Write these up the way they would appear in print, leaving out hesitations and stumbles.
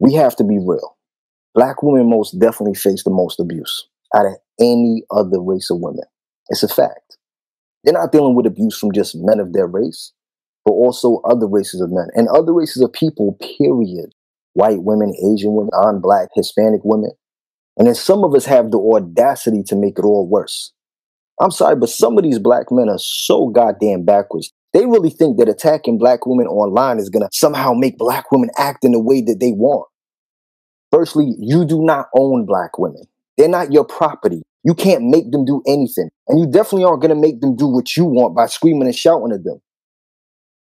we have to be real. Black women most definitely face the most abuse out of any other race of women. It's a fact. They're not dealing with abuse from just men of their race, but also other races of men and other races of people, period. White women, Asian women, non-black, Hispanic women. And then some of us have the audacity to make it all worse. I'm sorry, but some of these black men are so goddamn backwards. They really think that attacking black women online is going to somehow make black women act in the way that they want. Firstly, you do not own black women. They're not your property. You can't make them do anything. And you definitely aren't going to make them do what you want by screaming and shouting at them.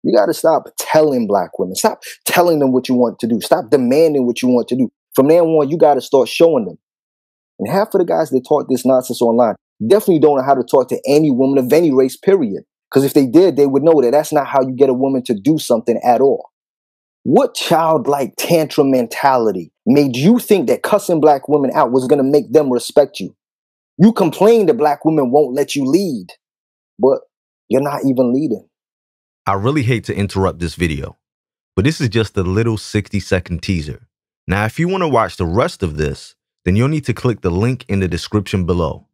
You got to stop telling black women. Stop telling them what you want to do. Stop demanding what you want to do. From now on, you got to start showing them. And half of the guys that taught this nonsense online definitely don't know how to talk to any woman of any race, period. Because if they did, they would know that that's not how you get a woman to do something at all. What childlike tantrum mentality made you think that cussing black women out was going to make them respect you? You complain that black women won't let you lead, but you're not even leading. I really hate to interrupt this video, but this is just a little 60-second teaser. Now, if you want to watch the rest of this, then you'll need to click the link in the description below.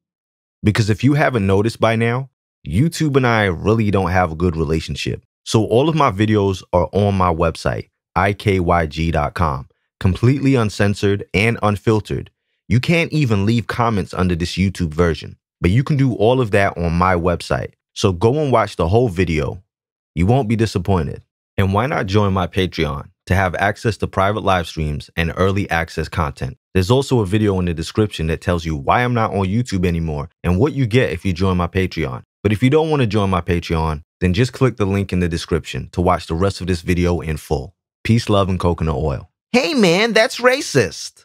Because if you haven't noticed by now, YouTube and I really don't have a good relationship. So all of my videos are on my website, ikyg.com, completely uncensored and unfiltered. You can't even leave comments under this YouTube version, but you can do all of that on my website. So go and watch the whole video. You won't be disappointed. And why not join my Patreon to have access to private live streams and early access content? There's also a video in the description that tells you why I'm not on YouTube anymore and what you get if you join my Patreon. But if you don't want to join my Patreon, then just click the link in the description to watch the rest of this video in full. Peace, love, and coconut oil. Hey man, that's racist.